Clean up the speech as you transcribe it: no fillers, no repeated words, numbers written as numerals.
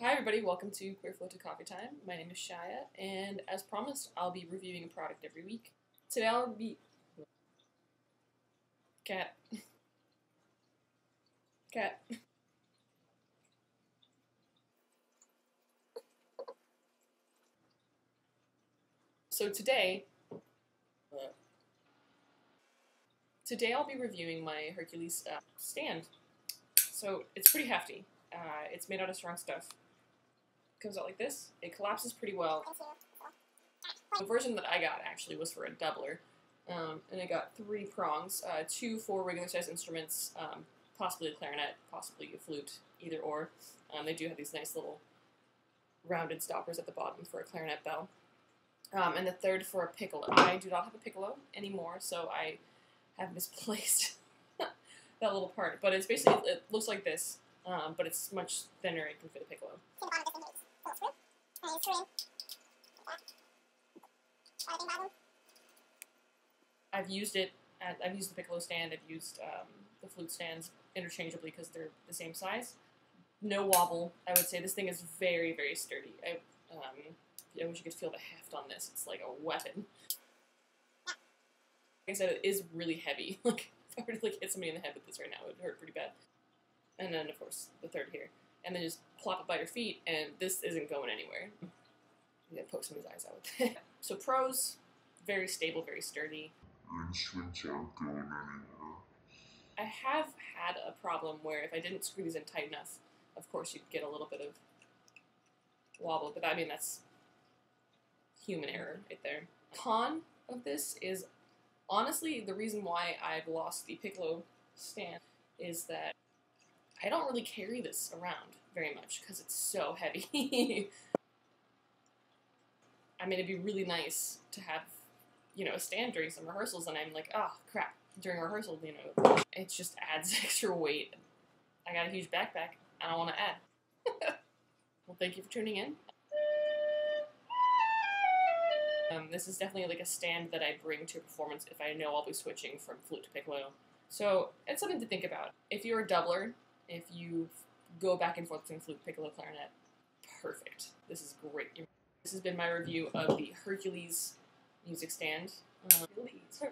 Hi everybody, welcome to Queerfloete Coffee Time. My name is Shia, and as promised, I'll be reviewing a product every week. Today I'll be... Cat. So today I'll be reviewing my Hercules stand. So it's pretty hefty. It's made out of strong stuff. Comes out like this. It collapses pretty well. The version that I got actually was for a doubler, and I got three prongs, two for regular size instruments, possibly a clarinet, possibly a flute, either or. They do have these nice little rounded stoppers at the bottom for a clarinet bell, and the third for a piccolo. I do not have a piccolo anymore, so I have misplaced that little part. But it's basically, it looks like this, but it's much thinner. It can fit a piccolo. I've used it. I've used the piccolo stand. I've used the flute stands interchangeably because they're the same size. No wobble. I would say this thing is very, very sturdy. I wish you could feel the heft on this. It's like a weapon. Like I said, it is really heavy. Like if I were to like hit somebody in the head with this right now, it would hurt pretty bad. And then of course the third here. And then just plop it by your feet, and this isn't going anywhere. I'm gonna poke some of his eyes out with it. So pros, very stable, very sturdy. I have had a problem where if I didn't screw these in tight enough, of course you'd get a little bit of wobble, but I mean that's human error right there. Con of this is, honestly, the reason why I've lost the piccolo stand is that I don't really carry this around very much because it's so heavy. I mean, it'd be really nice to have, you know, a stand during some rehearsals, and I'm like, oh crap, during rehearsal, you know, it just adds extra weight. I got a huge backpack, I don't want to add. Well, thank you for tuning in. This is definitely like a stand that I bring to a performance if I know I'll be switching from flute to piccolo. So it's something to think about. If you're a doubler, if you go back and forth between flute, piccolo, clarinet, perfect. This is great. This has been my review of the Hercules music stand. Hercules.